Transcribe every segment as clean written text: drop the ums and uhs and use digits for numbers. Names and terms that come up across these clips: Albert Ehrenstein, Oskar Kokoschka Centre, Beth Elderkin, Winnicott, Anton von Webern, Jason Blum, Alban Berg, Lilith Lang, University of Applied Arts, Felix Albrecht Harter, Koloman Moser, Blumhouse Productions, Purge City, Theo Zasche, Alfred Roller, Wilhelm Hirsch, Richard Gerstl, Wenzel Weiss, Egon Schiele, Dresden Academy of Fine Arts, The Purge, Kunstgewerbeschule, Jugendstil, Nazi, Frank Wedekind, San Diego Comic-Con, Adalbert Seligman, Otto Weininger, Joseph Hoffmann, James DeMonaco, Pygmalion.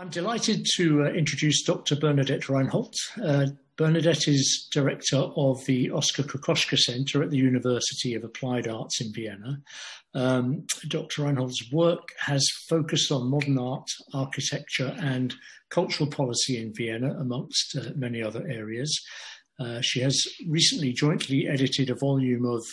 I'm delighted to introduce Dr. Bernadette Reinhold. Bernadette is director of the Oskar Kokoschka Centre at the University of Applied Arts in Vienna. Dr. Reinhold's work has focused on modern art, architecture and cultural policy in Vienna, amongst many other areas. She has recently jointly edited a volume of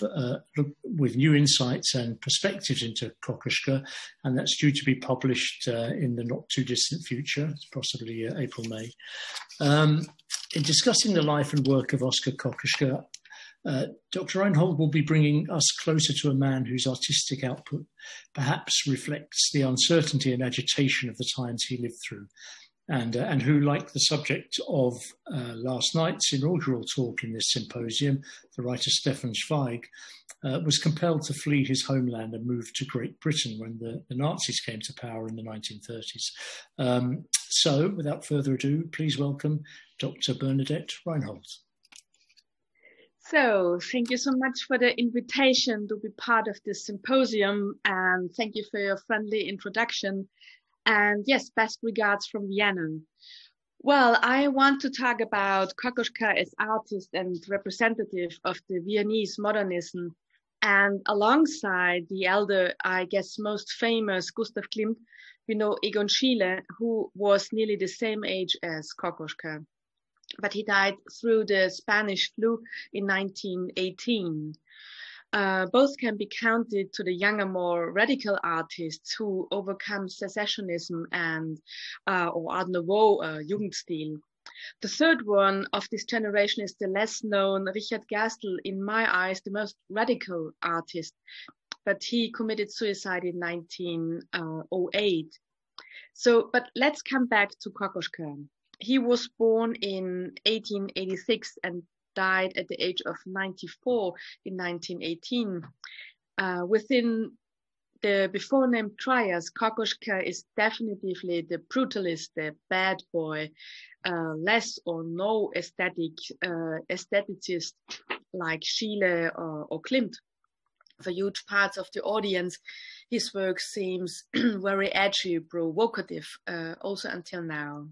with new insights and perspectives into Kokoschka, and that's due to be published in the not too distant future, possibly April, May. In discussing the life and work of Oskar Kokoschka, Dr. Reinhold will be bringing us closer to a man whose artistic output perhaps reflects the uncertainty and agitation of the times he lived through, and who, like the subject of last night's inaugural talk in this symposium, the writer Stefan Zweig, was compelled to flee his homeland and move to Great Britain when the Nazis came to power in the 1930s. So, without further ado, please welcome Dr. Bernadette Reinhold. So, thank you so much for the invitation to be part of this symposium, and thank you for your friendly introduction. And yes, best regards from Vienna. Well, I want to talk about Kokoschka as artist and representative of the Viennese modernism. And alongside the elder, I guess, most famous Gustav Klimt, we know Egon Schiele, who was nearly the same age as Kokoschka. But he died through the Spanish flu in 1918. Both can be counted to the younger, more radical artists who overcome secessionism and or Art Nouveau Jugendstil. The third one of this generation is the less known Richard Gerstl, in my eyes the most radical artist, but he committed suicide in 1908. So, but let's come back to Kokoschka. He was born in 1886 and died at the age of 94 in 1918. Within the before named trias, Kokoschka is definitively the brutalist, the bad boy, less or no aestheticist like Schiele or Klimt. For huge parts of the audience, his work seems very edgy, provocative, also until now.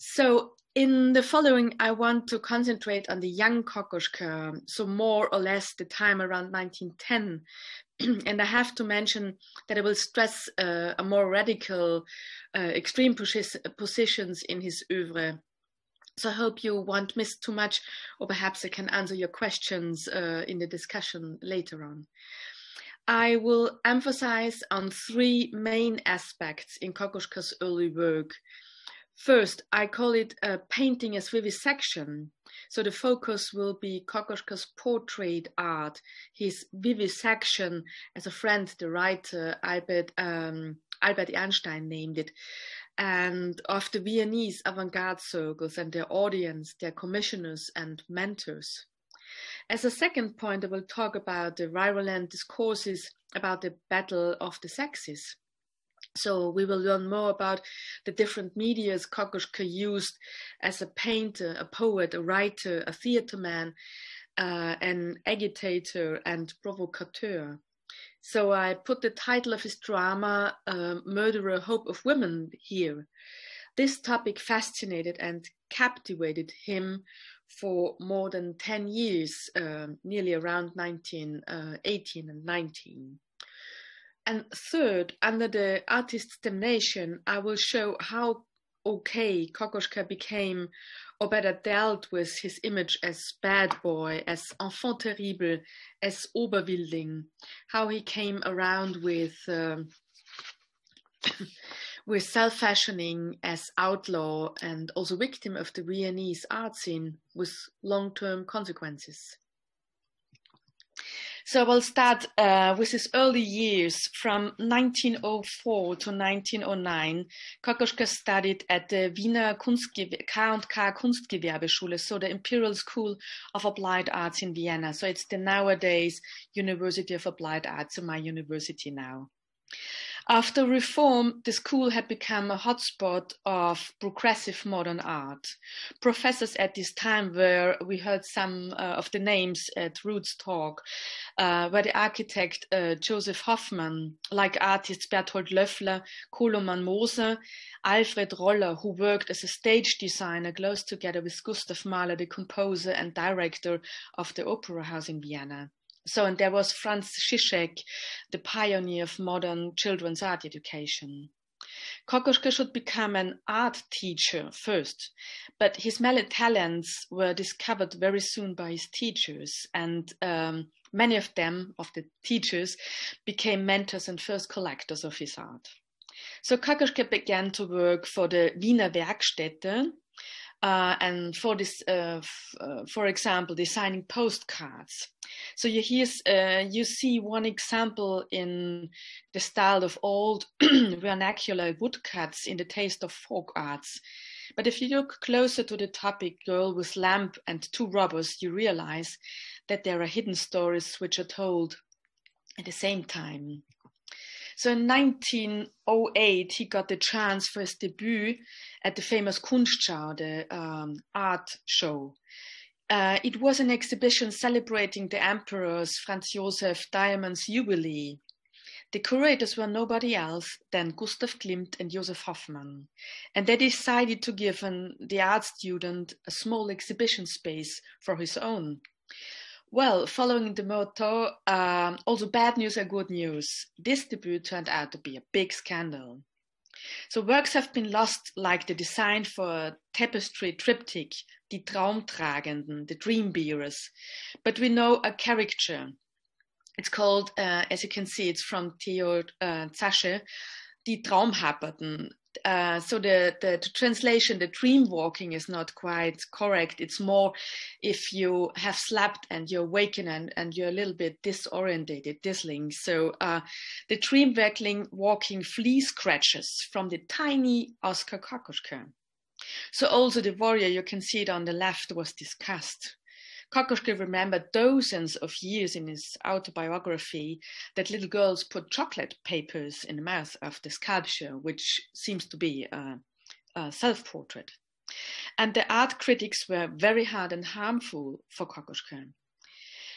So, in the following, I want to concentrate on the young Kokoschka, so more or less the time around 1910. And I have to mention that I will stress a more radical, extreme positions in his oeuvre. So I hope you won't miss too much, or perhaps I can answer your questions in the discussion later on. I will emphasize on three main aspects in Kokoschka's early work. First, I call it painting as vivisection. So the focus will be Kokoschka's portrait art, his vivisection, as a friend, the writer Albert Ehrenstein named it, and of the Viennese avant-garde circles and their audience, their commissioners and mentors. As a second point, I will talk about the virulent discourses about the battle of the sexes. So we will learn more about the different medias Kokoschka used as a painter, a poet, a writer, a theater man, an agitator and provocateur. So I put the title of his drama, Murderer, Hope of Women, here. This topic fascinated and captivated him for more than 10 years, nearly around 1918 and 19. And third, under the artist's damnation, I will show how okay Kokoschka became, or better dealt with, his image as bad boy, as enfant terrible, as Oberwilding, how he came around with self-fashioning as outlaw and also victim of the Viennese art scene with long-term consequences. So we'll start with his early years. From 1904 to 1909, Kokoschka studied at the Wiener K&K Kunstgewerbeschule, so the Imperial School of Applied Arts in Vienna. So it's the nowadays University of Applied Arts, so my university now. After reform, the school had become a hotspot of progressive modern art. Professors at this time were, we heard some of the names at Root's talk, were the architect Joseph Hoffmann, like artists Bertolt Löffler, Koloman Moser, Alfred Roller, who worked as a stage designer close together with Gustav Mahler, the composer and director of the Opera House in Vienna. So, and there was Franz Zizek, the pioneer of modern children's art education. Kokoschka should become an art teacher first, but his many talents were discovered very soon by his teachers, and many of them, of the teachers, became mentors and first collectors of his art. So Kokoschka began to work for the Wiener Werkstätte, and for this, for example, designing postcards. So you see one example in the style of old vernacular woodcuts in the taste of folk arts. But if you look closer to the topic, Girl with Lamp and Two Robbers, you realize that there are hidden stories which are told at the same time. So in 1908, he got the chance for his debut at the famous Kunstschau, the art show. It was an exhibition celebrating the emperor's Franz Josef diamond's jubilee. The curators were nobody else than Gustav Klimt and Joseph Hoffmann. And they decided to give the art student a small exhibition space for his own. Well, following the motto, also bad news are good news, this debut turned out to be a big scandal. So works have been lost, like the design for a tapestry triptych, Die Traumtragenden, the Dream Bearers. But we know a caricature. It's called, as you can see, it's from Theo Zasche, Die Traumhaberten. So the translation, the dream walking, is not quite correct. It's more if you have slept and you're waking and you're a little bit disorientated, dislinked. So the dream walking flea scratches from the tiny Oskar Kokoschka. So also the warrior, you can see it on the left, was discussed. Kokoschka remembered dozens of years in his autobiography that little girls put chocolate papers in the mouth of the sculpture, which seems to be a self-portrait. And the art critics were very hard and harmful for Kokoschka.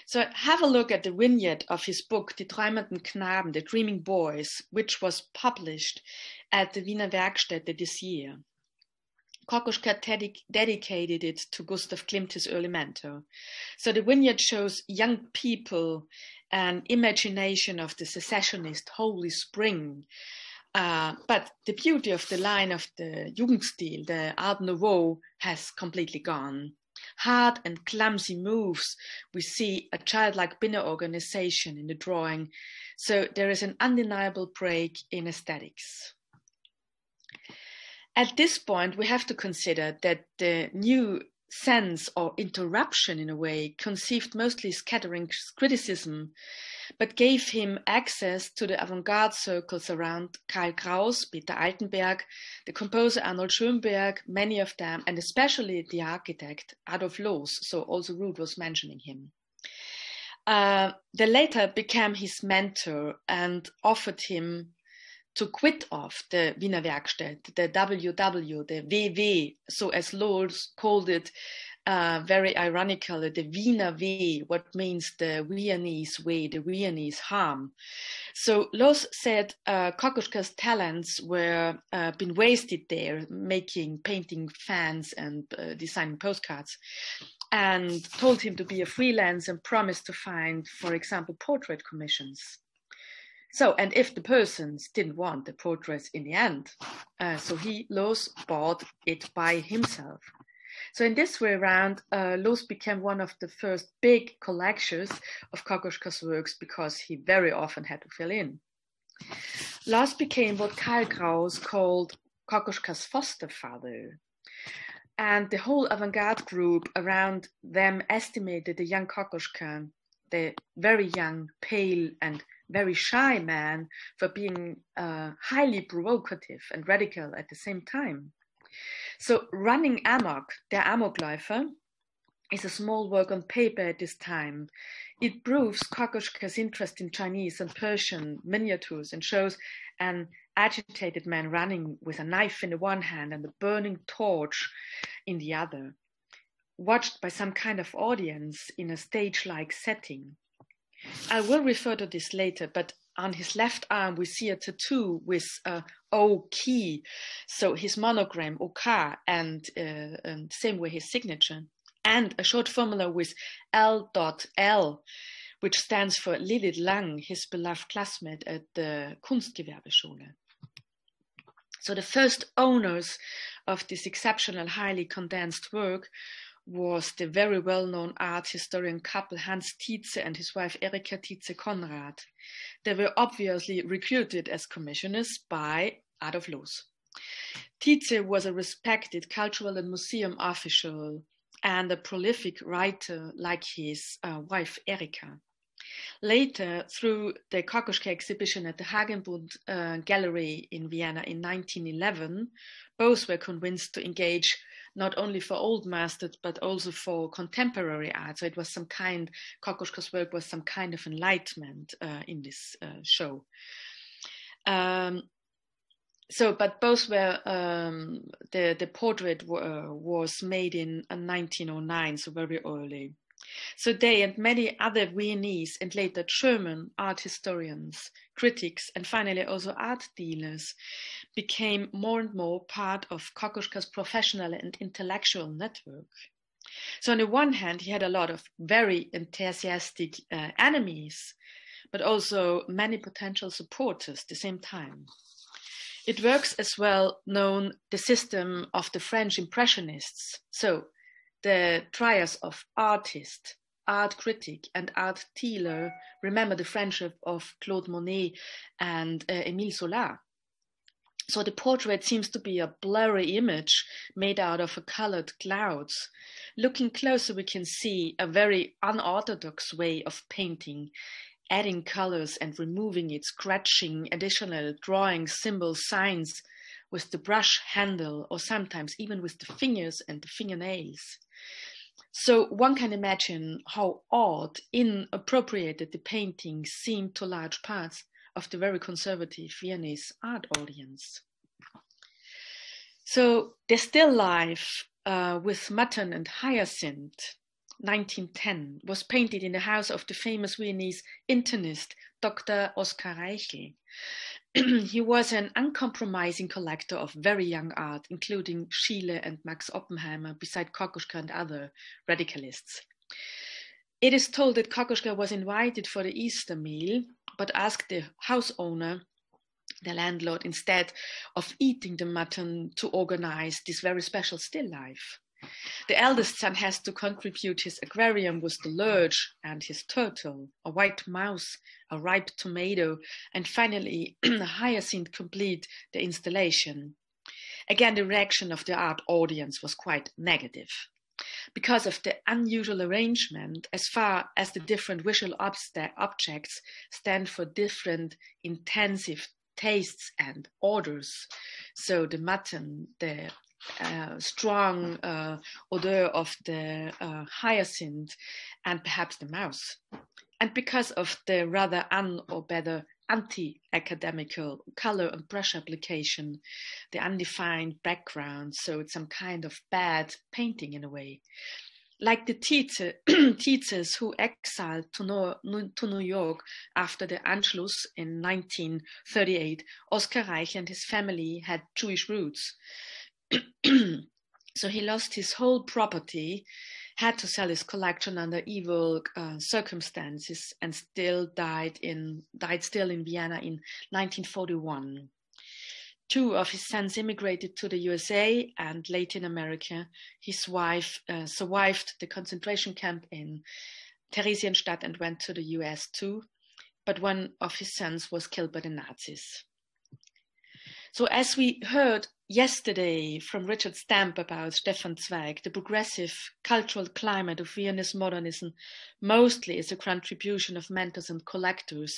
So have a look at the vignette of his book, Die Träumenden Knaben, The Dreaming Boys, which was published at the Wiener Werkstätte this year. Kokoschka dedicated it to Gustav Klimt, his early mentor. So the vignette shows young people an imagination of the secessionist Holy Spring. But the beauty of the line of the Jugendstil, the Art Nouveau, has completely gone. Hard and clumsy moves. We see a childlike binary organization in the drawing. So there is an undeniable break in aesthetics. At this point, we have to consider that the new sense or interruption, in a way, conceived mostly scattering criticism, but gave him access to the avant-garde circles around Karl Kraus, Peter Altenberg, the composer Arnold Schoenberg, many of them, and especially the architect Adolf Loos, so also Ruth was mentioning him. They later became his mentor and offered him to quit off the Wiener Werkstatt, the WW, the WW, so as Loos called it very ironically, the Wiener Weh, what means the Viennese way, the Viennese harm. So Loos said Kokoschka's talents were been wasted there, making, painting fans and designing postcards, and told him to be a freelance and promised to find, for example, portrait commissions. So, and if the persons didn't want the portraits in the end, so Loos bought it by himself. So in this way around, Loos became one of the first big collectors of Kokoschka's works because he very often had to fill in. Loos became what Karl Kraus called Kokoschka's foster father. And the whole avant-garde group around them estimated the young Kokoschka, the very young, pale and very shy man, for being highly provocative and radical at the same time. So Running Amok, Der Amokläufer, is a small work on paper at this time. It proves Kokoschka's interest in Chinese and Persian miniatures and shows an agitated man running with a knife in the one hand and a burning torch in the other, watched by some kind of audience in a stage-like setting. I will refer to this later, but on his left arm we see a tattoo with a O key, so his monogram OK, and same way his signature, and a short formula with L.L, which stands for Lilith Lang, his beloved classmate at the Kunstgewerbeschule. So the first owners of this exceptional, highly condensed work was the very well-known art historian couple Hans Tietze and his wife Erika Tietze-Conrad. They were obviously recruited as commissioners by Adolf Loos. Tietze was a respected cultural and museum official and a prolific writer like his wife Erika. Later, through the Kokoschka exhibition at the Hagenbund Gallery in Vienna in 1911, both were convinced to engage not only for old masters, but also for contemporary art. So it was some kind, Kokoschka's work was some kind of enlightenment in this show. But both were, the portrait was made in 1909, so very early. So they and many other Viennese and later German art historians, critics, and finally also art dealers became more and more part of Kokoschka's professional and intellectual network. So on the one hand, he had a lot of very enthusiastic enemies, but also many potential supporters at the same time. It works as well known the system of the French Impressionists. So the trias of artist, art critic, and art dealer, remember the friendship of Claude Monet and Émile Zola. So the portrait seems to be a blurry image made out of colored clouds. Looking closer, we can see a very unorthodox way of painting, adding colors and removing it, scratching, additional drawings, symbols, signs, with the brush handle, or sometimes even with the fingers and the fingernails. So one can imagine how odd, inappropriate the paintings seemed to large parts of the very conservative Viennese art audience. So the still life with mutton and hyacinth, 1910, was painted in the house of the famous Viennese internist, Dr. Oskar Reichel. He was an uncompromising collector of very young art, including Schiele and Max Oppenheimer, beside Kokoschka and other radicalists. It is told that Kokoschka was invited for the Easter meal, but asked the house owner, the landlord, instead of eating the mutton, to organize this very special still life. The eldest son has to contribute his aquarium with the lurch and his turtle, a white mouse, a ripe tomato, and finally a hyacinth complete the installation. Again, the reaction of the art audience was quite negative. Because of the unusual arrangement, as far as the different visual objects stand for different intensive tastes and orders, so the mutton, the strong odor of the hyacinth, and perhaps the mouse. And because of the rather anti-academical color and brush application, the undefined background, so it's some kind of bad painting in a way. Like the teachers who exiled to New York after the Anschluss in 1938, Oskar Reichel and his family had Jewish roots. So he lost his whole property, had to sell his collection under evil circumstances, and still died in Vienna in 1941. Two of his sons immigrated to the USA and Latin America. His wife survived the concentration camp in Theresienstadt and went to the US too, but one of his sons was killed by the Nazis. So as we heard yesterday from Richard Stamp about Stefan Zweig, the progressive cultural climate of Viennese modernism mostly is a contribution of mentors and collectors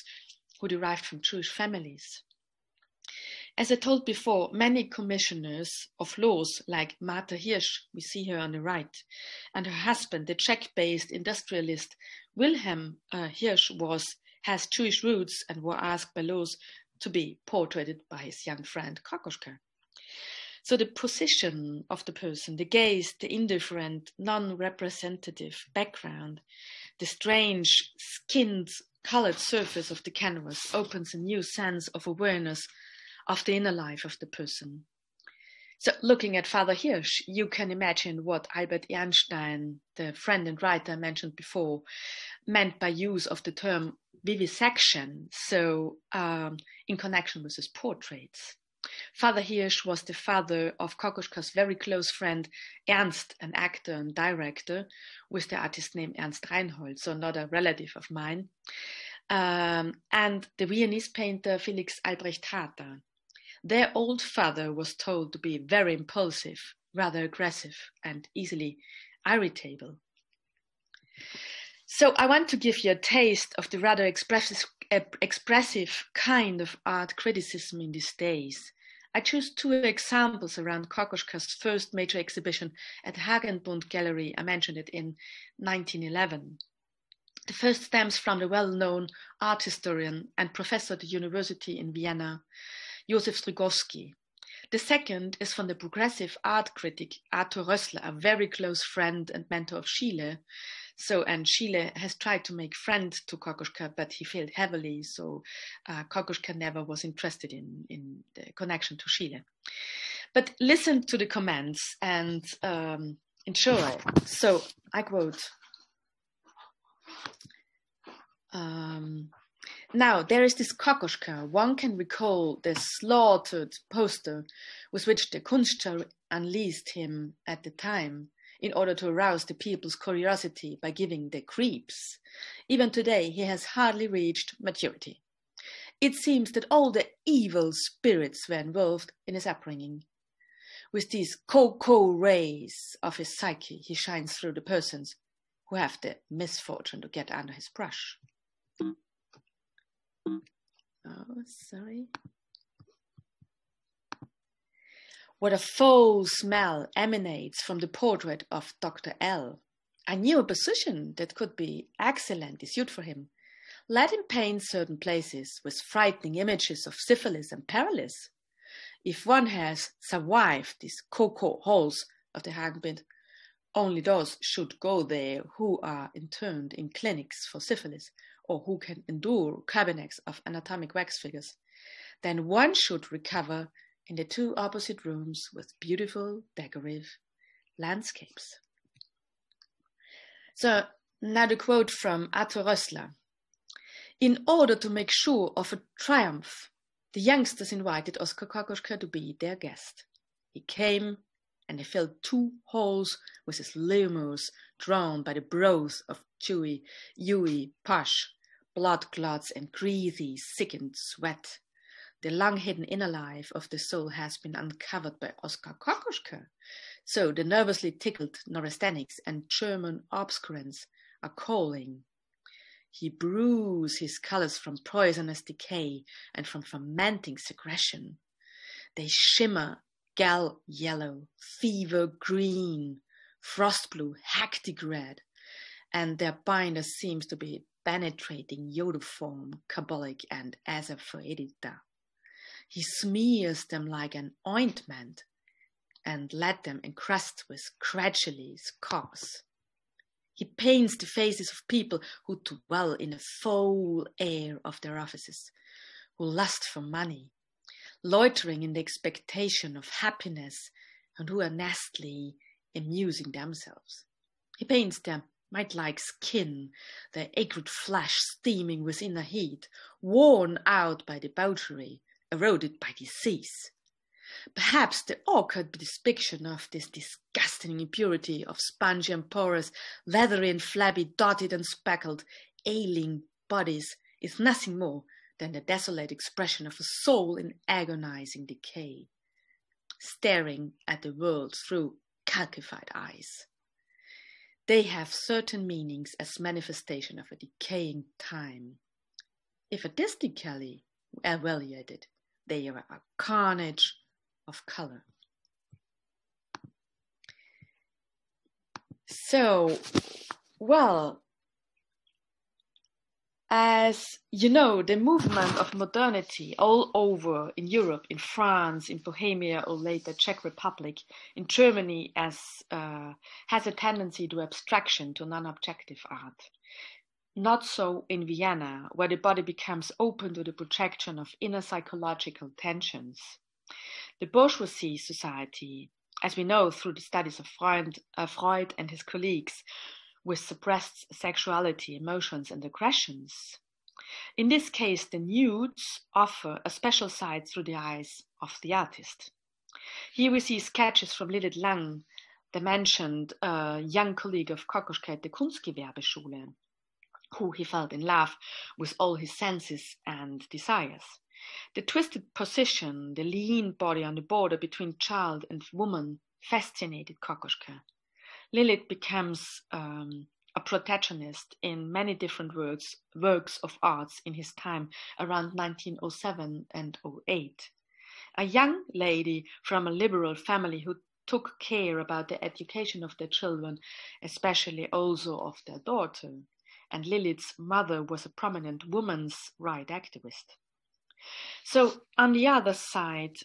who derived from Jewish families. As I told before, many commissioners of Loos, like Martha Hirsch, we see her on the right, and her husband, the Czech-based industrialist Wilhelm Hirsch, has Jewish roots and were asked by Loos to be portraited by his young friend Kokoschka. So the position of the person, the gaze, the indifferent, non-representative background, the strange, skinned, colored surface of the canvas opens a new sense of awareness of the inner life of the person. So looking at Father Hirsch, you can imagine what Albert Ehrenstein, the friend and writer I mentioned before, meant by use of the term vivisection, so in connection with his portraits. Father Hirsch was the father of Kokoschka's very close friend Ernst, an actor and director with the artist name Ernst Reinhold, so not a relative of mine, and the Viennese painter Felix Albrecht Harter. Their old father was told to be very impulsive, rather aggressive, and easily irritable. So I want to give you a taste of the rather expressive kind of art criticism in these days. I choose two examples around Kokoschka's first major exhibition at Hagenbund Gallery. I mentioned it in 1911. The first stems from the well-known art historian and professor at the University in Vienna, Joseph Strugowski. The second is from the progressive art critic Arthur Rössler, a very close friend and mentor of Schiele. And Schiele has tried to make friends to Kokoschka, but he failed heavily, so Kokoschka never was interested in the connection to Schiele. But listen to the comments and enjoy. So I quote, now there is this Kokoschka. One can recall the slaughtered poster with which the Kunstschau unleashed him at the time, in order to arouse the people's curiosity by giving the creeps. Even today, he has hardly reached maturity. It seems that all the evil spirits were involved in his upbringing. With these cocoa rays of his psyche, he shines through the persons who have the misfortune to get under his brush. Oh, sorry. What a foul smell emanates from the portrait of Dr. L. I knew a position that could be excellently suited for him. Let him paint certain places with frightening images of syphilis and paralysis. If one has survived these cocoa holes of the Hagenbund, only those should go there who are interned in clinics for syphilis or who can endure cabinets of anatomic wax figures. Then one should recover in the two opposite rooms with beautiful decorative landscapes. So now the quote from Arthur Rössler. In order to make sure of a triumph, the youngsters invited Oskar Kokoschka to be their guest. He came and he filled two holes with his lemurs drawn by the broth of chewy, ewy, posh, blood clots and greasy, sickened sweat. The long-hidden inner life of the soul has been uncovered by Oskar Kokoschka. So the nervously tickled neurasthenics and German obscurants are calling. He brews his colors from poisonous decay and from fermenting secretion. They shimmer, gall yellow, fever green, frost blue, hectic red, and their binder seems to be penetrating iodoform, carbolic and azafoetida. He smears them like an ointment and let them encrust with gradually scars. He paints the faces of people who dwell in the foul air of their offices, who lust for money, loitering in the expectation of happiness, and who are nastily amusing themselves. He paints them might like skin, their acrid flesh steaming with inner heat, worn out by debauchery, eroded by disease. Perhaps the awkward depiction of this disgusting impurity of spongy and porous, leathery and flabby, dotted and speckled, ailing bodies is nothing more than the desolate expression of a soul in agonizing decay, staring at the world through calcified eyes. They have certain meanings as manifestation of a decaying time. If artistically evaluated, they are a carnage of color. So, well, as, you know, the movement of modernity all over in Europe, in France, in Bohemia, or later Czech Republic, in Germany, has a tendency to abstraction, to non-objective art. Not so in Vienna, where the body becomes open to the projection of inner psychological tensions. The bourgeoisie society, as we know through the studies of Freud and his colleagues, with suppressed sexuality, emotions, and aggressions. In this case, the nudes offer a special side through the eyes of the artist. Here we see sketches from Lilith Lang, the mentioned young colleague of Kokoschka at the Kunstgewerbeschule, who he felt in love with all his senses and desires. The twisted position, the lean body on the border between child and woman, fascinated Kokoschka. Lilith becomes a protagonist in many different works of arts in his time around 1907 and 08. A young lady from a liberal family who took care about the education of their children, especially also of their daughter. And Lilith's mother was a prominent women's rights activist. So on the other side,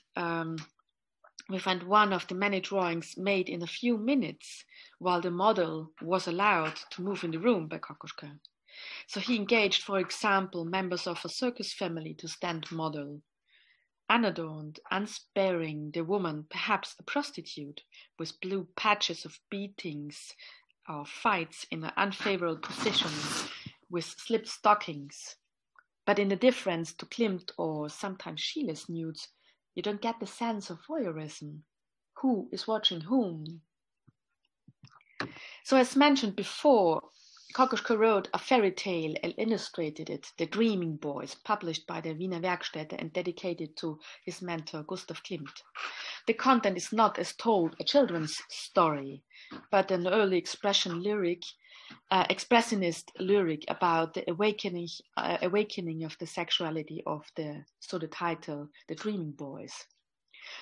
we find one of the many drawings made in a few minutes while the model was allowed to move in the room by Kokoschka. So he engaged, for example, members of a circus family to stand model. Unadorned, unsparing, the woman, perhaps a prostitute, with blue patches of beatings or fights in an unfavorable position with slipped stockings. But in the difference to Klimt or sometimes Schiele's nudes, you don't get the sense of voyeurism. Who is watching whom? So as mentioned before, Kokoschka wrote a fairy tale and illustrated it, The Dreaming Boys, published by the Wiener Werkstätte and dedicated to his mentor Gustav Klimt. The content is not as told a children's story, but an early expressionist lyric about the awakening of the sexuality of so the title, The Dreaming Boys.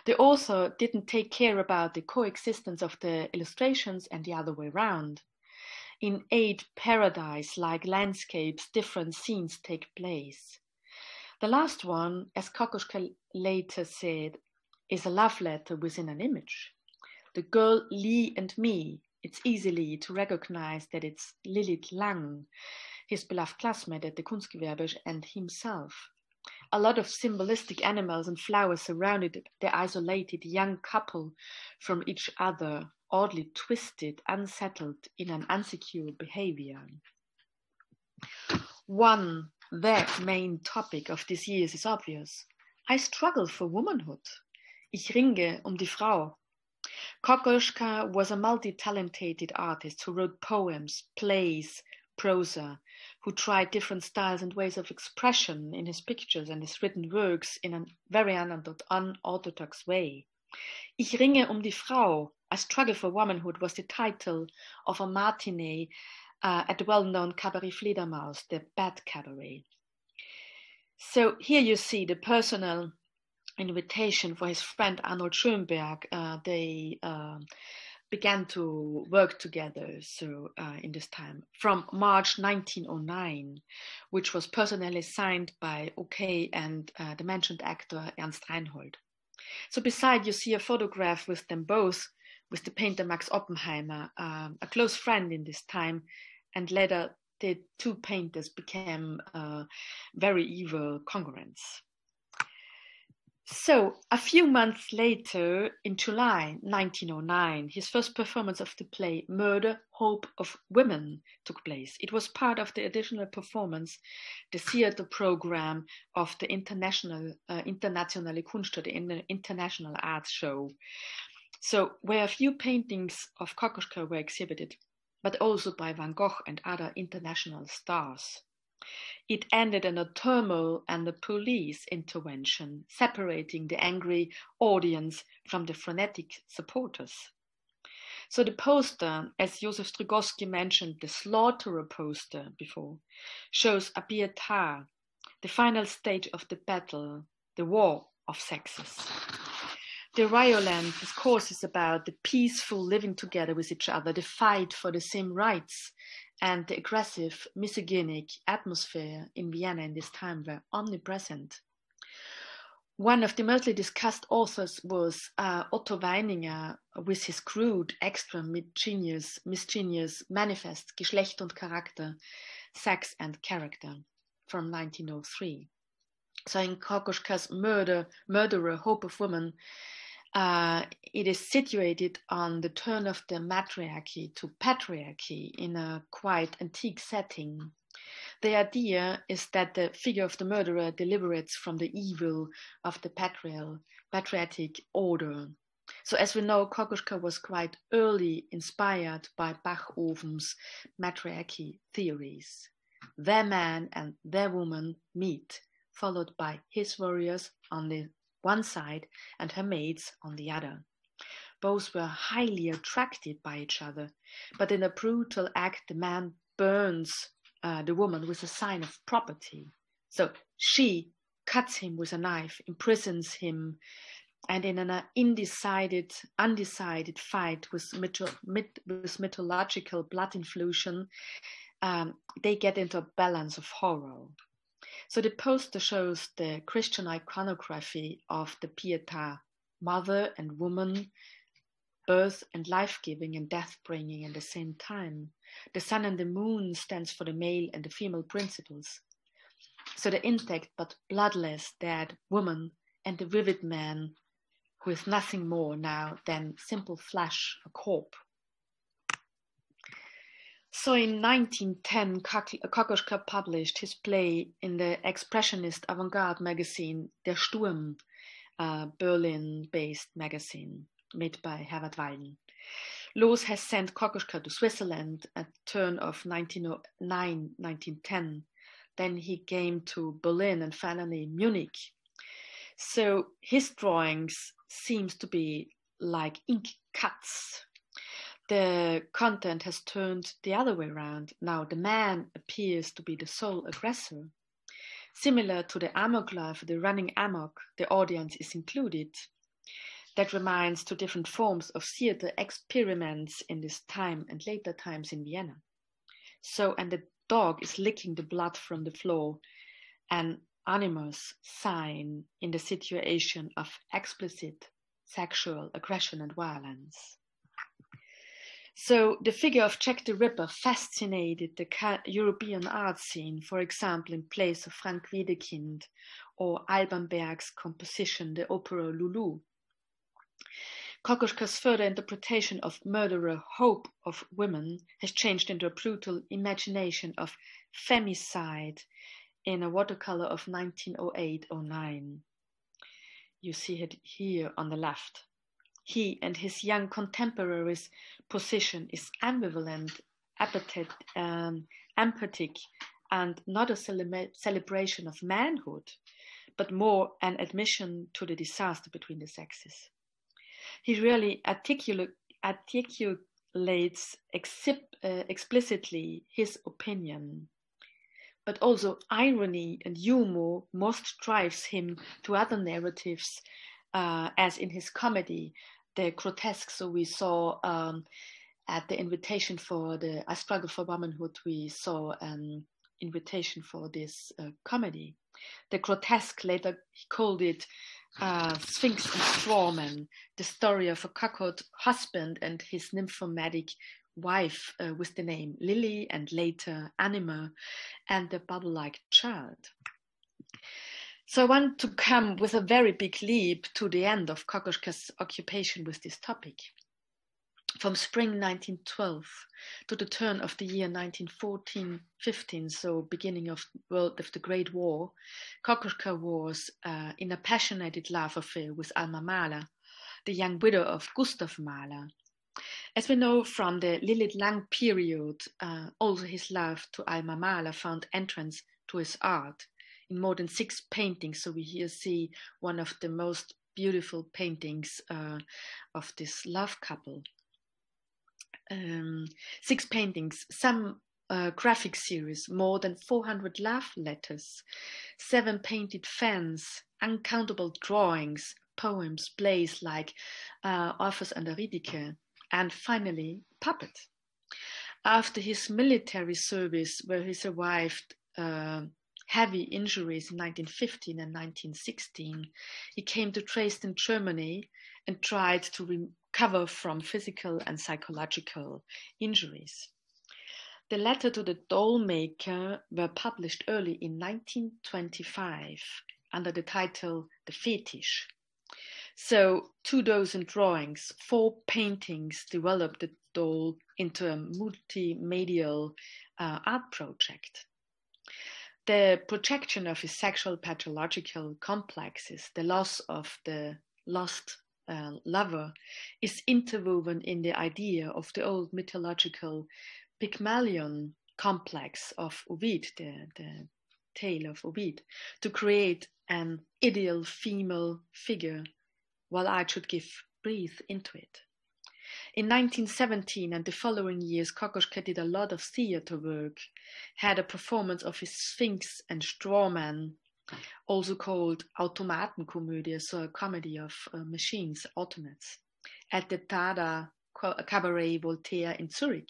The author didn't take care about the coexistence of the illustrations and the other way around. In 8 paradise-like landscapes, different scenes take place. The last one, as Kokoschka later said, is a love letter within an image. The girl Lee and me, it's easily to recognize that it's Lilith Lang, his beloved classmate at the Kunstgewerbe, and himself. A lot of symbolistic animals and flowers surrounded the isolated young couple from each other, oddly twisted, unsettled in an insecure behavior. One, the main topic of this year is obvious. I struggle for womanhood. Ich ringe die Frau. Kokoschka was a multi-talented artist who wrote poems, plays, prosa, who tried different styles and ways of expression in his pictures and his written works in a very unorthodox way. Ich ringe die Frau, A Struggle for Womanhood, was the title of a matinee at the well-known Cabaret Fledermaus, the Bad Cabaret. So here you see the personal invitation for his friend Arnold Schoenberg. They began to work together, so in this time, from March 1909, which was personally signed by OK and the mentioned actor Ernst Reinhold. So beside you see a photograph with them both, with the painter Max Oppenheimer, a close friend in this time, and later the two painters became very evil congruents. So, a few months later, in July 1909, his first performance of the play Murder, Hope of Women took place. It was part of the additional performance, the theater program of the Internationale Kunstschau, the International Arts Show. So, where a few paintings of Kokoschka were exhibited, but also by Van Gogh and other international stars. It ended in a turmoil and a police intervention, separating the angry audience from the frenetic supporters. So the poster, as Josef Strugowski mentioned, the slaughterer poster before, shows a Pietà, the final stage of the battle, the war of sexes. the Rioland discourse is about the peaceful living together with each other, the fight for the same rights, and the aggressive, misogynic atmosphere in Vienna in this time were omnipresent. One of the mostly discussed authors was Otto Weininger with his crude, extra mischievous manifest Geschlecht und Charakter, Sex and Character, from 1903. So in Kokoschka's Murderer, Hope of Woman, it is situated on the turn of the matriarchy to patriarchy in a quite antique setting. The idea is that the figure of the murderer deliberates from the evil of the patriarchal order. So as we know, Kokoschka was quite early inspired by Bachofen's matriarchy theories. Their man and their woman meet, followed by his warriors on the one side and her maids on the other. Both were highly attracted by each other, but in a brutal act, the man burns the woman with a sign of property. So she cuts him with a knife, imprisons him, and in an undecided fight with mythological blood infusion, they get into a balance of horror. So the poster shows the Christian iconography of the Pietà, mother and woman, birth and life-giving and death-bringing at the same time. The sun and the moon stands for the male and the female principles. So the intact but bloodless dead woman and the vivid man who is nothing more now than simple flesh, a corpse. So in 1910, Kokoschka published his play in the expressionist avant-garde magazine Der Sturm, a Berlin-based magazine made by Herbert Walden. Loos has sent Kokoschka to Switzerland at the turn of 1909-1910. Then he came to Berlin and finally Munich. So his drawings seems to be like ink cuts. The content has turned the other way around. Now the man appears to be the sole aggressor. Similar to the Amokläufer, the running amok, the audience is included. That reminds two different forms of theater experiments in this time and later times in Vienna. So, and the dog is licking the blood from the floor, an animus sign in the situation of explicit sexual aggression and violence. So the figure of Jack the Ripper fascinated the European art scene, for example, in plays of Frank Wedekind or Alban Berg's composition, the opera Loulou. Kokoschka's further interpretation of Murderer Hope of Women has changed into a brutal imagination of femicide in a watercolor of 1908-09. You see it here on the left. He and his young contemporaries' position is ambivalent, empathic, and not a celebration of manhood, but more an admission to the disaster between the sexes. He really articulates explicitly his opinion, but also irony and humor most drives him to other narratives, as in his comedy, the grotesque. So we saw at the invitation for the I Struggle for Womanhood, we saw an invitation for this comedy. The grotesque, later he called it Sphinx and Strawman, the story of a cuckold husband and his nymphomaniac wife with the name Lily and later Anima and the bubble-like child. So I want to come with a very big leap to the end of Kokoschka's occupation with this topic. From spring 1912 to the turn of the year 1914-15, so beginning of the Great War, Kokoschka was in a passionate love affair with Alma Mahler, the young widow of Gustav Mahler. As we know from the Lilith Lang period, also his love to Alma Mahler found entrance to his art in more than 6 paintings. So we here see one of the most beautiful paintings of this love couple. 6 paintings, some graphic series, more than 400 love letters, 7 painted fans, uncountable drawings, poems, plays like Orpheus and Eurydice, and finally, puppet. After his military service, where he survived heavy injuries in 1915 and 1916, he came to Dresden, Germany, and tried to recover from physical and psychological injuries. The letter to the dollmaker were published early in 1925 under the title The Fetish. So 24 drawings, 4 paintings developed the doll into a multimedial art project. The projection of his sexual pathological complexes, the loss of the lost lover, is interwoven in the idea of the old mythological Pygmalion complex of Ovid, the tale of Ovid, to create an ideal female figure while art should breathe into it. In 1917 and the following years, Kokoschka did a lot of theater work, had a performance of his Sphinx and Strawman, also called Automatenkomödie, so a comedy of machines, automates, at the Tada Cabaret Voltaire in Zurich.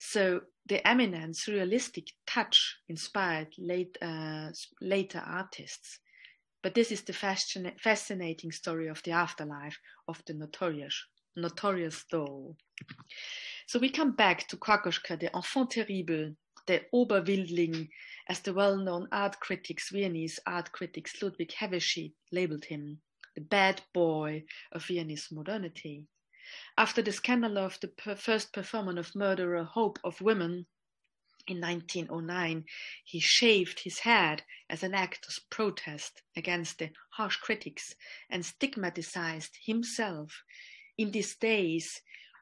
So the eminent surrealistic touch inspired later artists. But this is the fascinating story of the afterlife of the notorious doll. So we come back to Kokoschka, the enfant terrible, the Oberwildling, as the well-known art critics, Viennese art critics Ludwig Hevesy labeled him, the bad boy of Viennese modernity. After the scandal of the first performance of Murderer Hope of Women in 1909, he shaved his head as an act of protest against the harsh critics and stigmatized himself. In these days,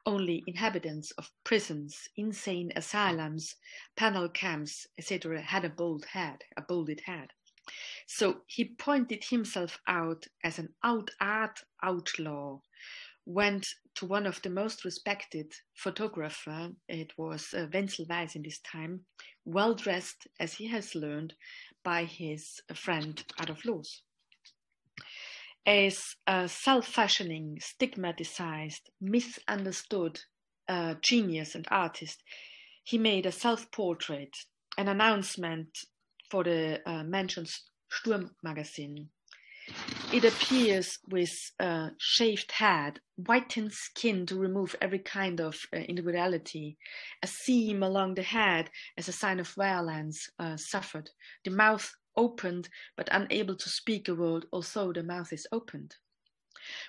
only inhabitants of prisons, insane asylums, penal camps, etc. had a balded head. So he pointed himself out as an outlaw, went to one of the most respected photographer, it was Wenzel Weiss in this time, well-dressed, as he has learned, by his friend Adolf Loos. As a self-fashioning, stigmatized, misunderstood genius and artist, he made a self-portrait, an announcement for the mentioned Sturm magazine. It appears with a shaved head, whitened skin to remove every kind of individuality, a seam along the head as a sign of violence suffered, the mouth opened but unable to speak a word, although the mouth is opened.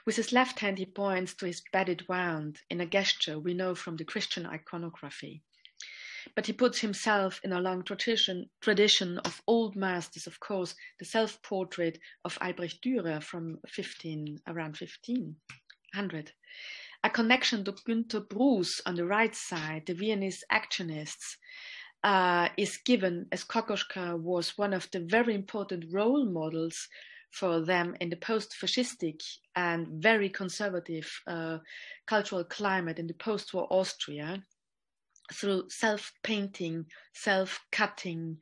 With his left hand he points to his bedded wound in a gesture we know from the Christian iconography. But he puts himself in a long tradition of old masters, of course, the self-portrait of Albrecht Dürer from around 1500. A connection to Günter Bruce on the right side, the Viennese actionists, is given as Kokoschka was one of the very important role models for them in the post-fascistic and very conservative cultural climate in the post-war Austria, through self-painting, self-cutting,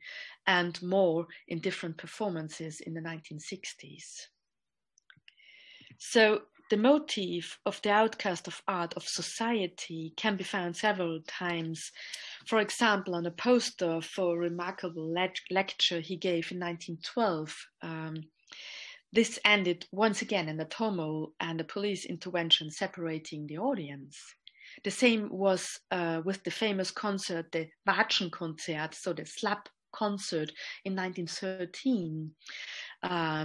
and more in different performances in the 1960s. So the motif of the outcast of art, of society, can be found several times. For example, on a poster for a remarkable lecture he gave in 1912. This ended once again in a turmoil and a police intervention separating the audience. The same was with the famous concert, the Watschenkonzert, so the slap concert in 1913,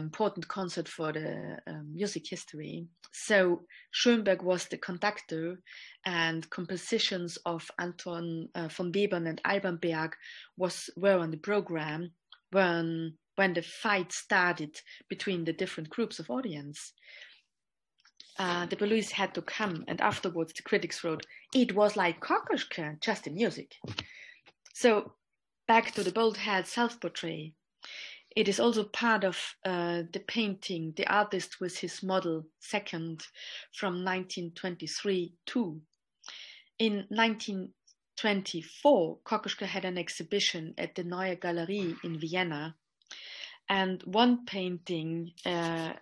important concert for the music history. So Schoenberg was the conductor, and compositions of Anton von Webern and Alban Berg were on the program when the fight started between the different groups of audience. The police had to come, and afterwards the critics wrote, "It was like Kokoschka, just in music." So back to the bald-head self-portrait. It is also part of the painting, The Artist with His Model, second, from 1923-2. In 1924, Kokoschka had an exhibition at the Neue Galerie in Vienna, and one painting,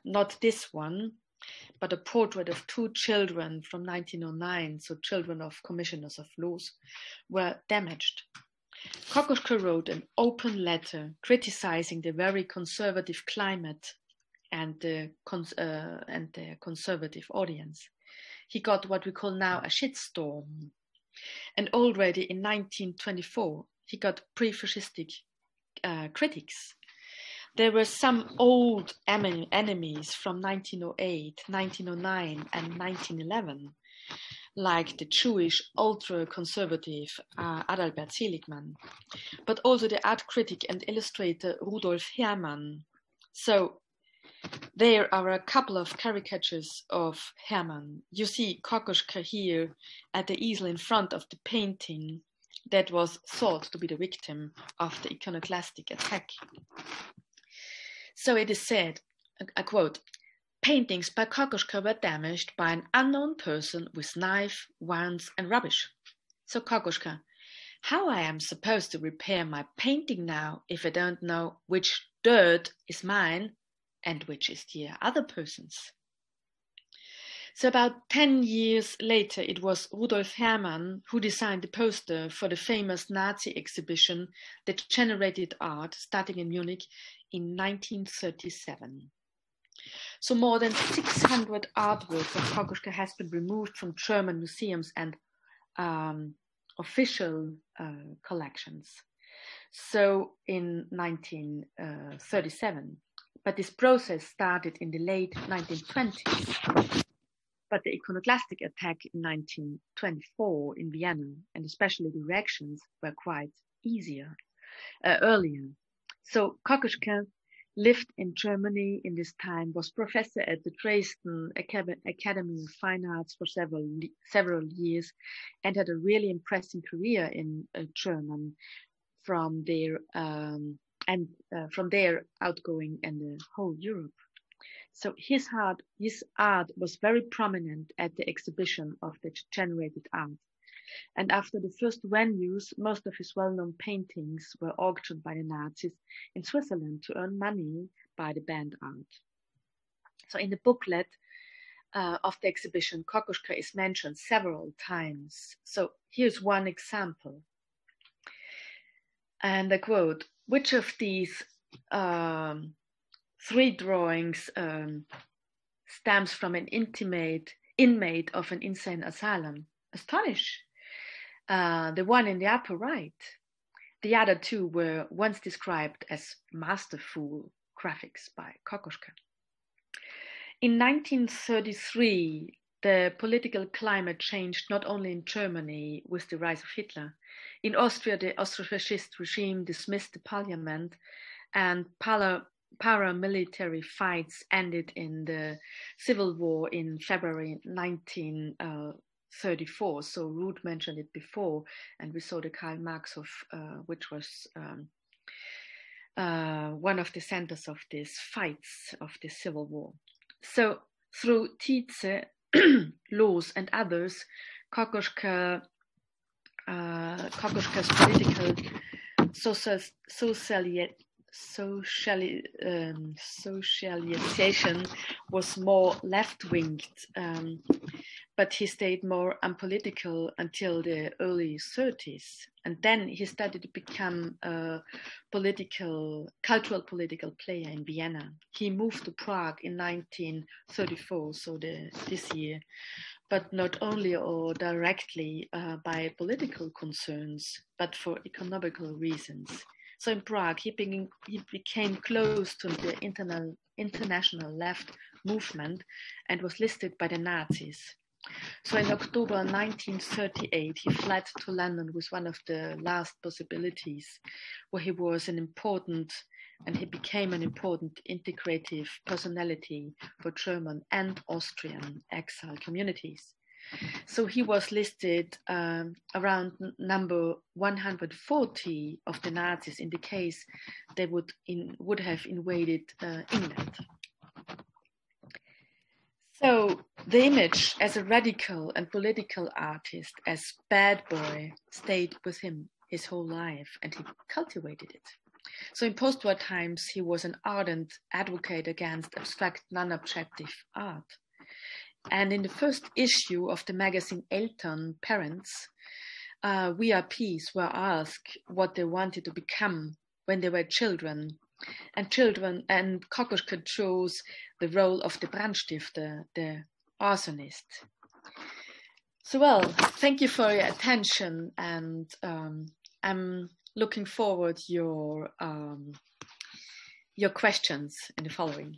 not this one, but a portrait of two children from 1909, so children of commissioners of Loos, were damaged. Kokoschka wrote an open letter criticizing the very conservative climate and the conservative audience. He got what we call now a shitstorm. And already in 1924, he got pre-fascistic critics. There were some old enemies from 1908, 1909, and 1911, like the Jewish ultra-conservative Adalbert Seligman, but also the art critic and illustrator Rudolf Herrmann. So there are a couple of caricatures of Herrmann. You see Kokoschka here at the easel in front of the painting that was thought to be the victim of the iconoclastic attack. So it is said, I quote, "Paintings by Kokoschka were damaged by an unknown person with knife, wands, and rubbish. So Kokoschka, how I am supposed to repair my painting now if I don't know which dirt is mine and which is the other person's?" So about 10 years later, it was Rudolf Herrmann who designed the poster for the famous Nazi exhibition that generated art starting in Munich in 1937. So more than 600 artworks of Kokoschka has been removed from German museums and official collections. So in 1937, but this process started in the late 1920s. But the iconoclastic attack in 1924 in Vienna, and especially the reactions, were quite earlier. So Kokoschka lived in Germany in this time, was professor at the Dresden Academy of Fine Arts for several years, and had a really impressive career in German from there, outgoing in the whole Europe. So his art was very prominent at the exhibition of the generated art. And after the first venues, most of his well-known paintings were auctioned by the Nazis in Switzerland to earn money by the banned art. So in the booklet of the exhibition, Kokoschka is mentioned several times. So here's one example. And I quote, "Which of these three drawings stems from an inmate of an insane asylum? Astonish. The one in the upper right. The other two were once described as masterful graphics by Kokoschka." In 1933, the political climate changed not only in Germany with the rise of Hitler. In Austria, the Austro-fascist regime dismissed the parliament, and paramilitary fights ended in the Civil War in February 1934. So Ruth mentioned it before, and we saw the Karl Marx of which was one of the centers of these fights of the Civil War. So through Zizek, Loos, and others, Kokoschka's political socialization was more left-winged, but he stayed more unpolitical until the early 30s. And then he started to become a cultural political player in Vienna. He moved to Prague in 1934, so this year, but not only or directly by political concerns, but for economical reasons. So in Prague, he became close to the international left movement and was listed by the Nazis. So in October 1938, he fled to London with one of the last possibilities, where he was became an important integrative personality for German and Austrian exile communities. So he was listed around number 140 of the Nazis in the case they would have invaded England. So the image as a radical and political artist, as bad boy, stayed with him his whole life, and he cultivated it. So in post-war times, he was an ardent advocate against abstract, non-objective art. And in the first issue of the magazine Eltern, Parents, we RPs were asked what they wanted to become when they were children. And Kokoschka chose the role of the Brandstifter, the arsonist. So, well, thank you for your attention, and I'm looking forward to your questions in the following.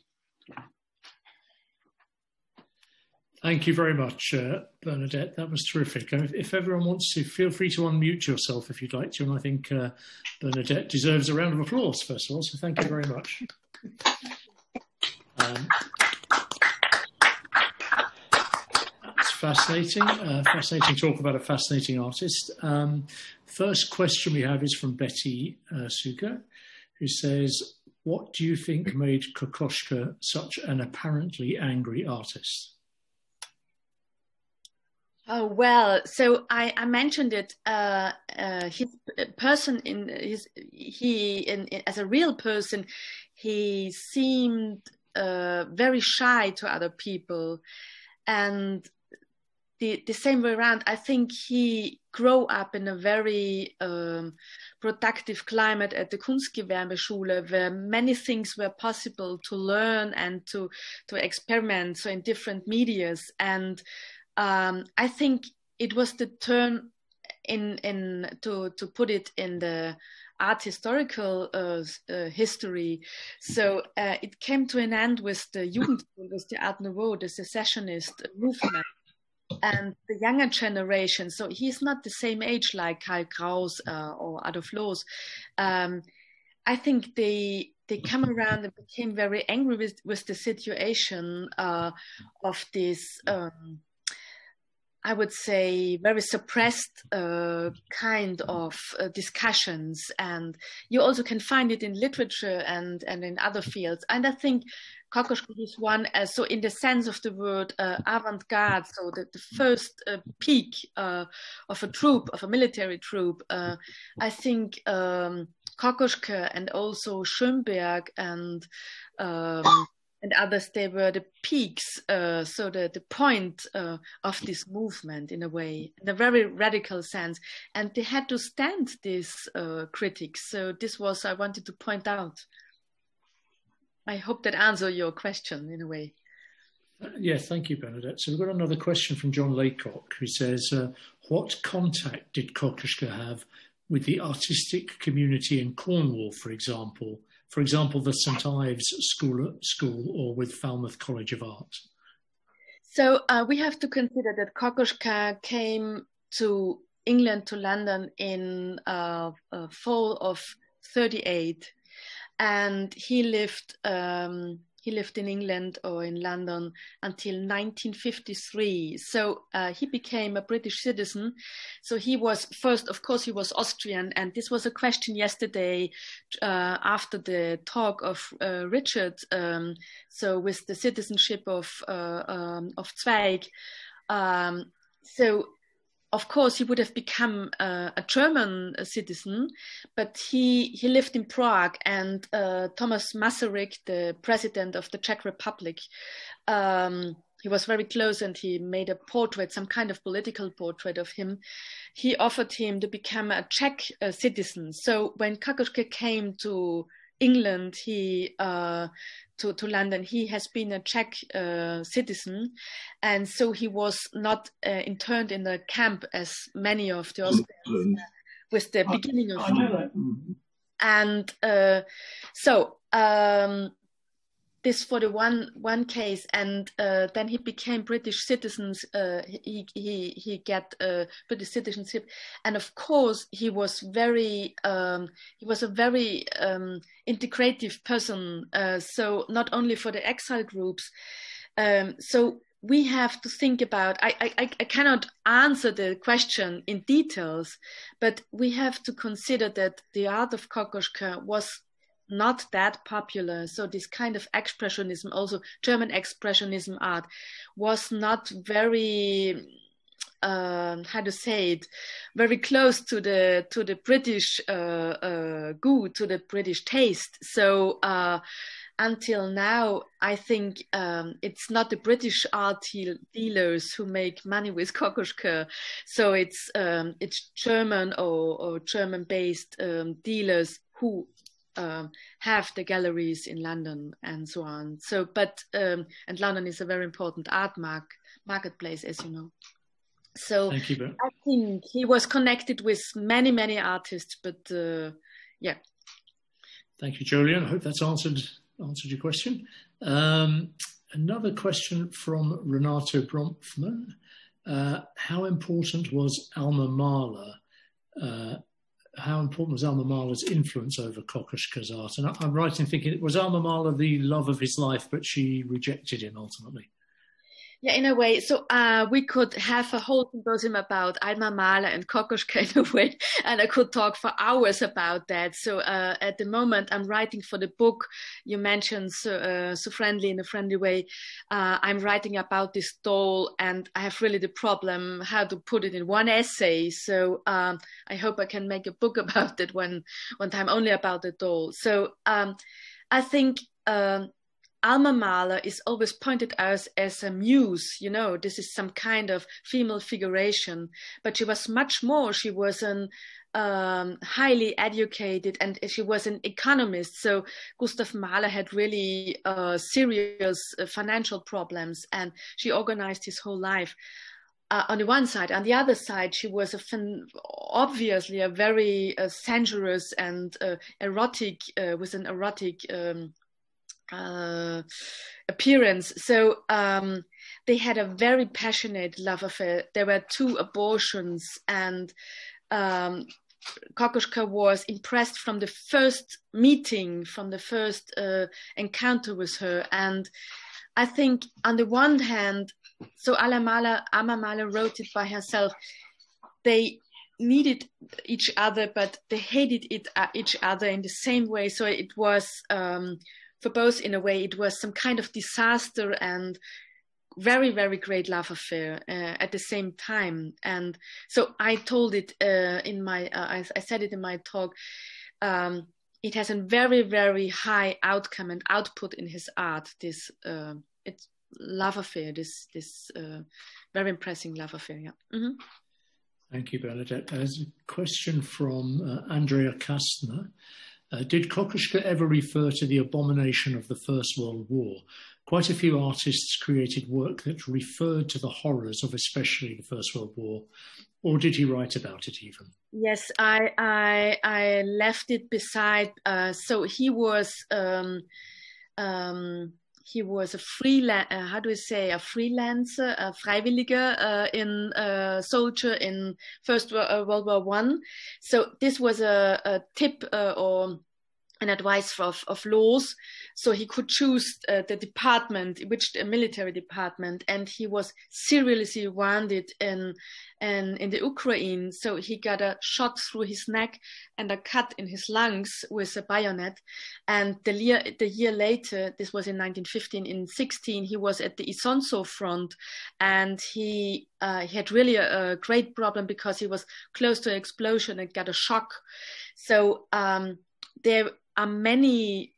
Thank you very much, Bernadette. That was terrific. If everyone wants to, feel free to unmute yourself if you'd like to. And I think Bernadette deserves a round of applause, first of all. So thank you very much. That's fascinating. Fascinating talk about a fascinating artist. First question we have is from Betty Suka, who says, what do you think made Kokoschka such an apparently angry artist? Oh, well, so I mentioned it. As a real person, he seemed very shy to other people, and the same way around. I think he grew up in a very productive climate at the Kunstgewerbeschule, where many things were possible to learn and to experiment. So in different medias and. I think it was the turn to put it in the art historical history. So it came to an end with the Jugendstil, with the Art Nouveau, the secessionist movement, and the younger generation. So he's not the same age like Karl Kraus or Adolf Loos. I think they come around and became very angry with the situation of this. I would say very suppressed kind of discussions, and you also can find it in literature and in other fields. And I think Kokoschka is one, so in the sense of the word avant-garde, so the first peak of a troop, of a military troop. I think Kokoschka and also Schoenberg and others, they were the peaks, so the point of this movement in a way, in a very radical sense. And they had to stand these critics. So this was, I wanted to point out. I hope that answered your question in a way. Yes, thank you, Bernadette. So we've got another question from John Laycock, who says, what contact did Kokoschka have with the artistic community in Cornwall, for example, the St. Ives School or with Falmouth College of Art? So we have to consider that Kokoschka came to England, to London, in fall of 38. And he lived in England or in London until 1953. So he became a British citizen. So he was first, of course, he was Austrian. And this was a question yesterday after the talk of Richard. So with the citizenship of Zweig. So of course, he would have become a German citizen, but he lived in Prague, and Thomas Masaryk, the president of the Czech Republic, he was very close, and he made a portrait, some kind of political portrait of him. He offered him to become a Czech citizen. So when Kokoschka came to England, to London, he has been a Czech citizen, and so he was not interned in a camp as many of the Austrians with the beginning of war. And this for the one case, and then he became British citizens. He got British citizenship, and of course he was very integrative person. So not only for the exile groups. So we have to think about. I cannot answer the question in details, but we have to consider that the art of Kokoschka was not that popular. So this kind of expressionism, also German expressionism art, was not very, very close to the British taste. So until now, I think it's not the British art dealers who make money with Kokoschka. So it's German or German-based dealers who have the galleries in London and so on. So, but and London is a very important art marketplace, as you know. So thank you, Bert. I think he was connected with many, many artists, but yeah. Thank you, Jolyon. I hope that's answered your question. Another question from Renato Bronfman. How important was Alma Mahler? How important was Alma Mahler's influence over Kokoschka's art? And I'm right in thinking, was Alma Mahler the love of his life, but she rejected him ultimately? Yeah, in a way. So we could have a whole symposium about Alma Mahler and Kokoschka in a way, and I could talk for hours about that. So at the moment, I'm writing for the book you mentioned, so friendly in a friendly way. I'm writing about this doll, and I have really the problem how to put it in one essay. So I hope I can make a book about it one time, only about the doll. So I think... Alma Mahler is always pointed out as a muse, you know, this is some kind of female figuration, but she was much more. She was an highly educated, and she was an economist. So Gustav Mahler had really serious financial problems, and she organized his whole life. On the one side, on the other side, she was obviously a very sensuous and erotic, with an erotic appearance. So they had a very passionate love affair. There were 2 abortions, and Kokoschka was impressed from the first meeting, from the first encounter with her. And I think on the one hand, so Alma Mahler wrote it by herself, they needed each other, but they hated each other in the same way. So it was for both, in a way, it was some kind of disaster and very, very great love affair at the same time. And so I told it in my, I said it in my talk, it has a very, very high outcome and output in his art, this it's love affair, this very impressive love affair, yeah. Mm-hmm. Thank you, Bernadette. There's a question from Andrea Kastner. Did Kokoschka ever refer to the abomination of the First World War? Quite a few artists created work that referred to the horrors of especially the First World War, or did he write about it even? Yes, I left it beside. So he was a freelancer, how do we say, a freelancer, a Freiwilliger, in soldier in First World War I. So this was a tip or an advice of Loos. So he could choose the department, which the military department, and he was seriously wounded in the Ukraine. So he got a shot through his neck and a cut in his lungs with a bayonet. And the year later, this was in 1915, in 16, he was at the Isonzo front, and he had really a great problem because he was close to an explosion and got a shock. So there are many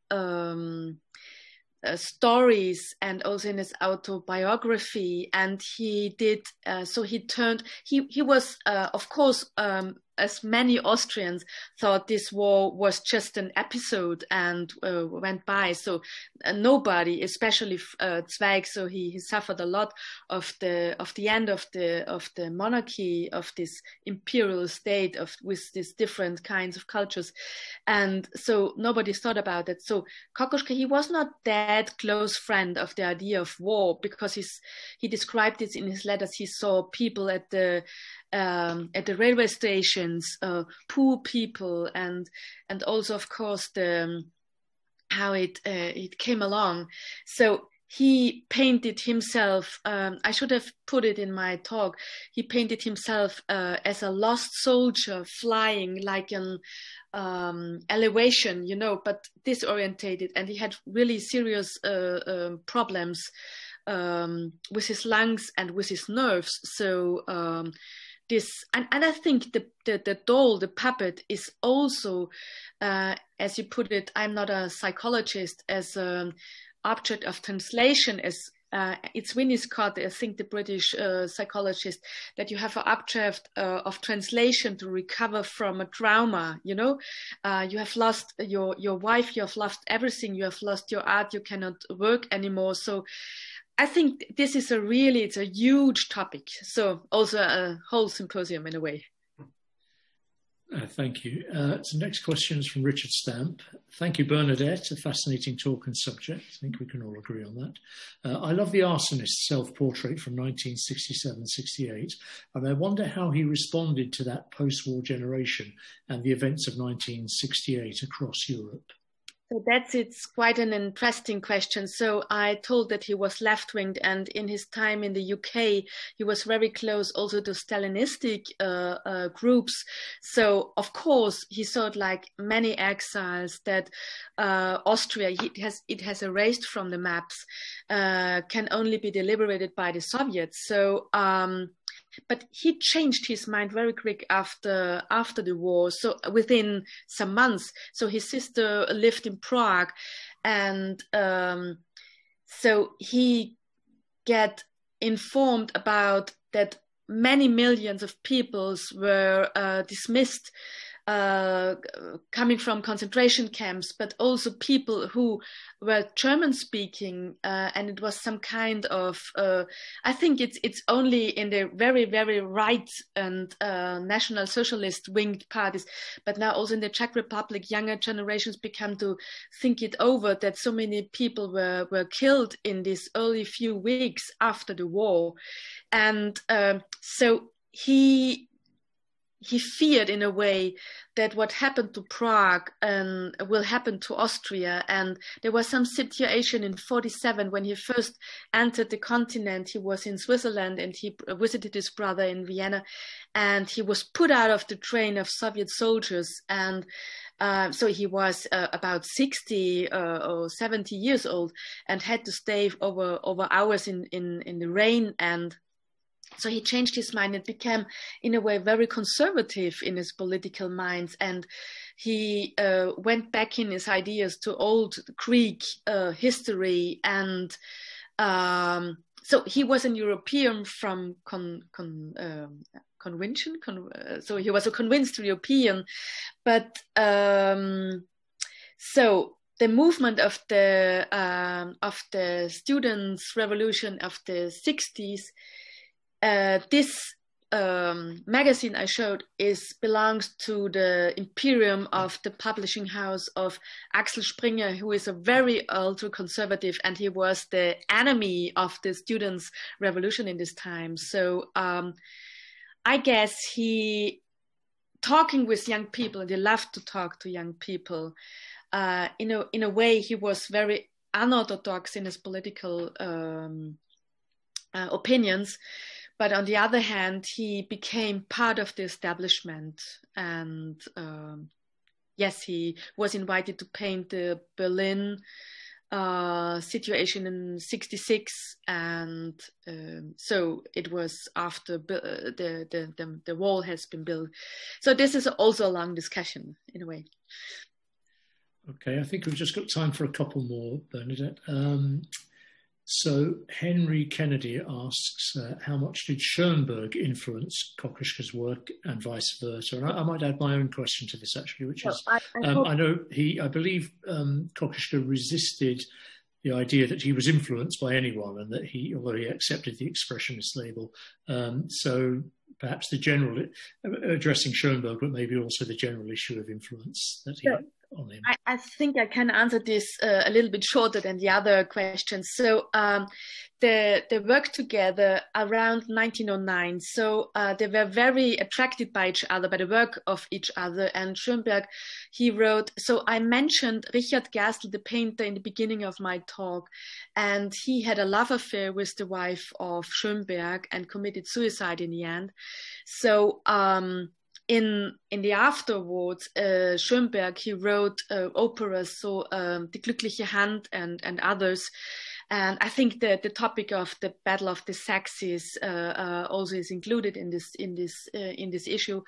stories, and also in his autobiography, and he did so he was of course, as many Austrians thought, this war was just an episode and went by. So nobody, especially Zweig, so he suffered a lot of the end of the monarchy, of this imperial state, with these different kinds of cultures, and so nobody thought about it. So Kokoschka, he was not that close friend of the idea of war, because he described it in his letters. He saw people at the railway stations, poor people, and also, of course, how it came along. So he painted himself. I should have put it in my talk. He painted himself as a lost soldier flying like an elevation, you know, but disorientated, and he had really serious problems with his lungs and with his nerves. So this, and I think the doll, the puppet, is also, as you put it, I'm not a psychologist, as an object of translation, as it's Winnicott, I think, the British psychologist, that you have an object of translation to recover from a trauma. You know, you have lost your wife, you have lost everything, you have lost your art, you cannot work anymore. So I think this is a really, it's a huge topic. So also a whole symposium in a way. Thank you. So next question is from Richard Stamp. Thank you, Bernadette. A fascinating talk and subject. I think we can all agree on that. I love the arsonist self-portrait from 1967-68, and I wonder how he responded to that post-war generation and the events of 1968 across Europe. So it's quite an interesting question. So I told that he was left-winged, and in his time in the UK, he was very close also to Stalinistic groups. So of course, he thought, like many exiles, that Austria, it has erased from the maps, can only be liberated by the Soviets. So, but he changed his mind very quick after the war, so within some months. So his sister lived in Prague, and so he got informed about that many millions of peoples were dismissed, coming from concentration camps, but also people who were German speaking, and it was some kind of, I think it's only in the very, very right and national socialist winged parties, but now also in the Czech Republic, younger generations become to think it over that so many people were killed in these early few weeks after the war. And so he feared, in a way, that what happened to Prague will happen to Austria. And there was some situation in 1947 when he first entered the continent. He was in Switzerland, and he visited his brother in Vienna, and he was put out of the train of Soviet soldiers. And so he was about 60 or 70 years old and had to stay over hours in the rain. And so he changed his mind and became, in a way, very conservative in his political minds. And he went back in his ideas to old Greek history. And so he was a European from convention. So he was a convinced European. But so the movement of the students' revolution of the 60s, this magazine I showed belongs to the imperium of the publishing house of Axel Springer, who is a very ultra-conservative, and he was the enemy of the students' revolution in this time. So I guess he, talking with young people, and he loved to talk to young people, in a way he was very unorthodox in his political opinions, but on the other hand, he became part of the establishment. And yes, he was invited to paint the Berlin situation in 1966, and so it was after the wall has been built. So this is also a long discussion in a way. Okay, I think we've just got time for a couple more, Bernadette. So Henry Kennedy asks, how much did Schoenberg influence Kokoschka's work and vice versa? And I might add my own question to this, actually, which is, I know I believe Kokoschka resisted the idea that he was influenced by anyone, and that he, although he accepted the expressionist label, so perhaps the general, addressing Schoenberg, but maybe also the general issue of influence that he had. I think I can answer this a little bit shorter than the other questions. So they worked together around 1909. So they were very attracted by each other, by the work of each other. And Schoenberg, he wrote, so I mentioned Richard Gerstl, the painter, in the beginning of my talk. And he had a love affair with the wife of Schoenberg and committed suicide in the end. So in the afterwards, Schoenberg, he wrote operas, so Die glückliche Hand and others. And I think that the topic of the battle of the sexes also is included in this issue.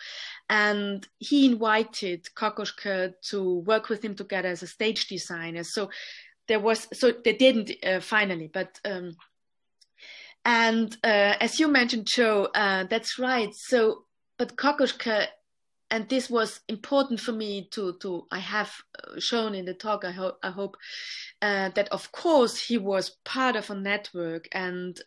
And he invited Kokoschka to work with him together as a stage designer. So there was, so they didn't finally, but. As you mentioned, Joe, that's right. So, but Kokoschka, and this was important for me to I have shown in the talk, I hope that of course he was part of a network, and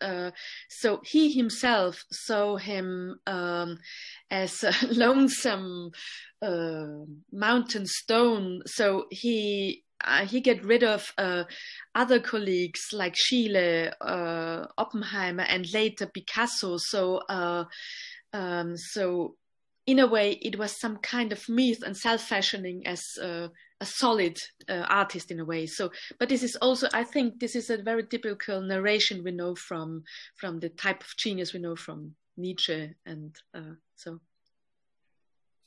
so he himself saw him as a lonesome mountain stone. So he get rid of other colleagues like Schiele, Oppenheimer, and later Picasso. So, so in a way, it was some kind of myth and self-fashioning as a solid artist in a way. So, but this is also, I think, this is a very typical narration we know from the type of genius we know from Nietzsche, and so.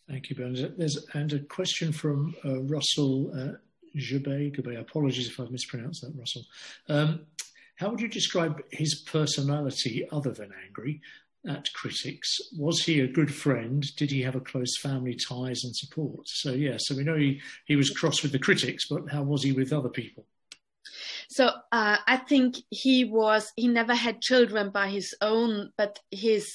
Thank you, Bernadette. And a question from Russell. Goubet, apologies if I've mispronounced that, Russell. How would you describe his personality other than angry at critics? Was he a good friend? Did he have a close family ties and support? So, yeah, so we know he was cross with the critics, but how was he with other people? So I think he never had children by his own, but his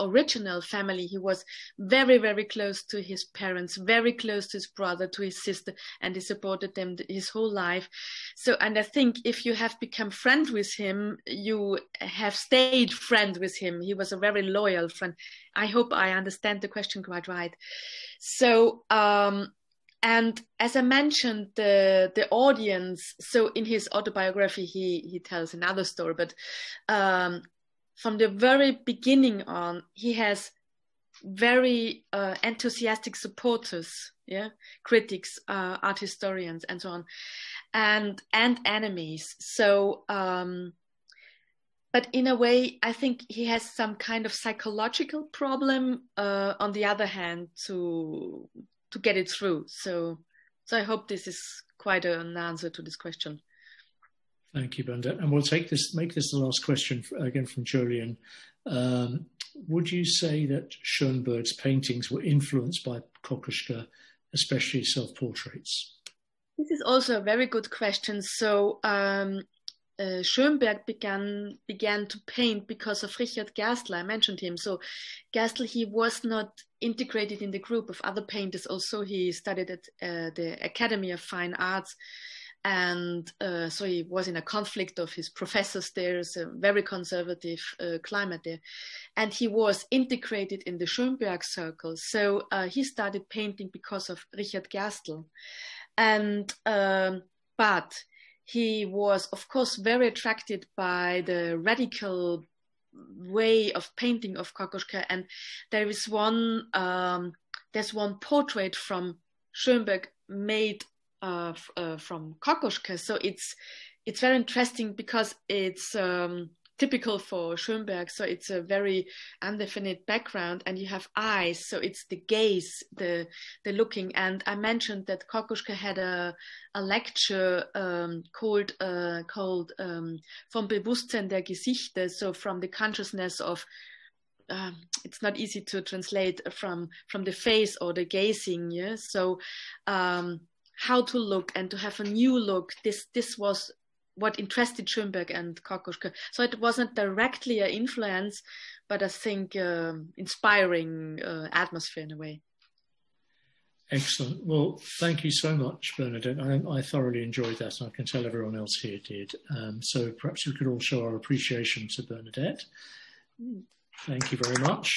original family, he was very, very close to his parents, very close to his brother, to his sister, and he supported them his whole life. So, and I think if you have become friend with him, you have stayed friend with him. He was a very loyal friend. I hope I understand the question quite right. So, and as I mentioned, the audience, so in his autobiography, he tells another story, but from the very beginning on, he has very enthusiastic supporters, yeah, critics, art historians, and so on, and enemies. So, but in a way, I think he has some kind of psychological problem, on the other hand, to get it through. So I hope this is quite an answer to this question. Thank you, Bernadette. And we'll make this the last question, again from Jolien. Would you say that Schoenberg's paintings were influenced by Kokoschka, especially self-portraits? This is also a very good question. So Schoenberg began to paint because of Richard Gerstl. I mentioned him. So Gerstl, he was not integrated in the group of other painters. Also, he studied at the Academy of Fine Arts, and so he was in a conflict of his professors there. It's a very conservative climate there, and he was integrated in the Schoenberg circle. So he started painting because of Richard Gerstl, and but he was, of course, very attracted by the radical way of painting of Kokoschka. And there is one portrait from Schoenberg made from Kokoschka. So it's very interesting because it's typical for Schoenberg. So it's a very undefined background, and you have eyes. So it's the gaze, the looking. And I mentioned that Kokoschka had a lecture called Vom Bewusstsein der Gesichter. So from the consciousness of, it's not easy to translate, from the face or the gazing. Yeah. So how to look and to have a new look. This was what interested Schoenberg and Kokoschka. So it wasn't directly an influence, but I think inspiring atmosphere in a way. Excellent. Well, thank you so much, Bernadette. I thoroughly enjoyed that, and I can tell everyone else here did. So perhaps we could all show our appreciation to Bernadette. Thank you very much.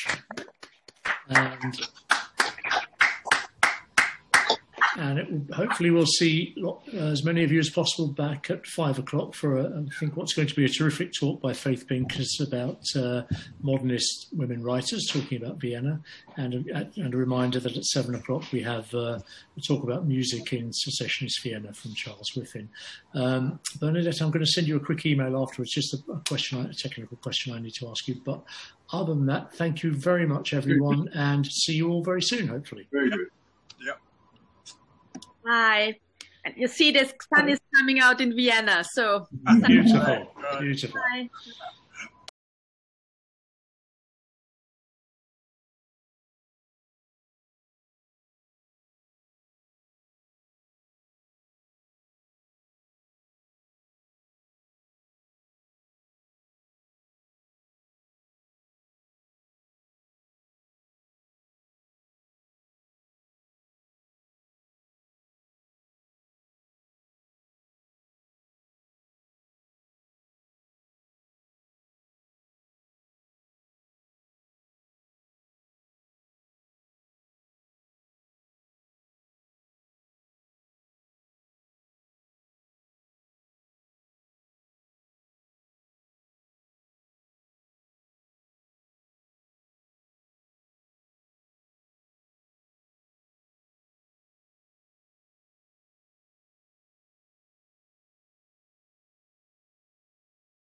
And hopefully we'll see as many of you as possible back at 5 o'clock for, I think, what's going to be a terrific talk by Faith Binkers about modernist women writers, talking about Vienna. And a reminder that at 7 o'clock we have a talk about music in secessionist Vienna from Charles Whiffin. Bernadette, I'm going to send you a quick email afterwards, just a technical question I need to ask you. But other than that, thank you very much, everyone, and see you all very soon, hopefully. Very good. Yeah. Bye. And you see the sun is coming out in Vienna, so... Beautiful, beautiful. Bye.